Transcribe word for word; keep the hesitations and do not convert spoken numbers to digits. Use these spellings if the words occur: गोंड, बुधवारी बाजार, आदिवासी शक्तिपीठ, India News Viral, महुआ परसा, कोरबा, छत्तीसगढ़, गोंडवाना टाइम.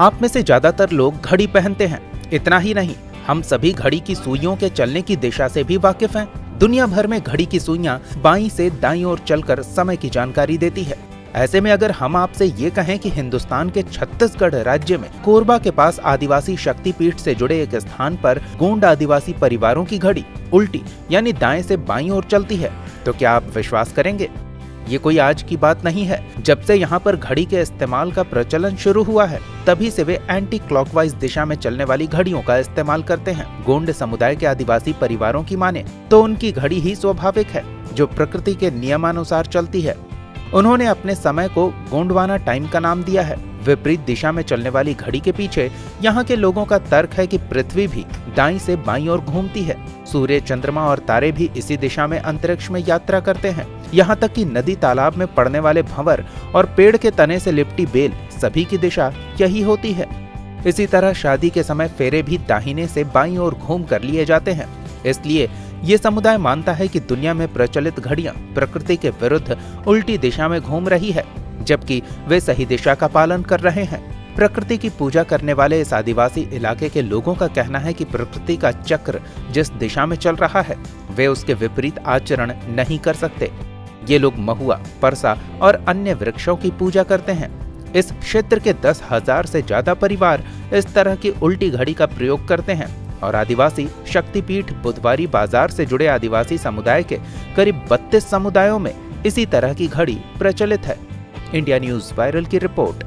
आप में से ज्यादातर लोग घड़ी पहनते हैं। इतना ही नहीं, हम सभी घड़ी की सुइयों के चलने की दिशा से भी वाकिफ हैं। दुनिया भर में घड़ी की सुइयां बाईं से दाईं ओर चलकर समय की जानकारी देती है। ऐसे में अगर हम आपसे ये कहें कि हिंदुस्तान के छत्तीसगढ़ राज्य में कोरबा के पास आदिवासी शक्तिपीठ से जुड़े एक स्थान पर गोंड आदिवासी परिवारों की घड़ी उल्टी यानी दाएं से बाईं ओर चलती है, तो क्या आप विश्वास करेंगे? ये कोई आज की बात नहीं है। जब से यहाँ पर घड़ी के इस्तेमाल का प्रचलन शुरू हुआ है, तभी से वे एंटी क्लॉकवाइज दिशा में चलने वाली घड़ियों का इस्तेमाल करते हैं। गोंड समुदाय के आदिवासी परिवारों की माने तो उनकी घड़ी ही स्वाभाविक है, जो प्रकृति के नियमानुसार चलती है। उन्होंने अपने समय को गोंडवाना टाइम का नाम दिया है। विपरीत दिशा में चलने वाली घड़ी के पीछे यहाँ के लोगों का तर्क है कि पृथ्वी भी दाईं से बाईं ओर घूमती है। सूर्य, चंद्रमा और तारे भी इसी दिशा में अंतरिक्ष में यात्रा करते हैं। यहाँ तक कि नदी तालाब में पड़ने वाले भंवर और पेड़ के तने से लिपटी बेल, सभी की दिशा यही होती है। इसी तरह शादी के समय फेरे भी दाहिने से बाईं ओर घूम कर लिए जाते हैं। इसलिए ये समुदाय मानता है कि दुनिया में प्रचलित घड़ियां प्रकृति के विरुद्ध उल्टी दिशा में घूम रही है, जबकि वे सही दिशा का पालन कर रहे हैं। प्रकृति की पूजा करने वाले इस आदिवासी इलाके के लोगों का कहना है कि प्रकृति का चक्र जिस दिशा में चल रहा है, वे उसके विपरीत आचरण नहीं कर सकते। ये लोग महुआ, परसा और अन्य वृक्षों की पूजा करते हैं। इस क्षेत्र के दस हजार से ज्यादा परिवार इस तरह की उल्टी घड़ी का प्रयोग करते हैं और आदिवासी शक्तिपीठ बुधवारी बाजार से जुड़े आदिवासी समुदाय के करीब बत्तीस समुदायों में इसी तरह की घड़ी प्रचलित है। इंडिया न्यूज़ वायरल की रिपोर्ट।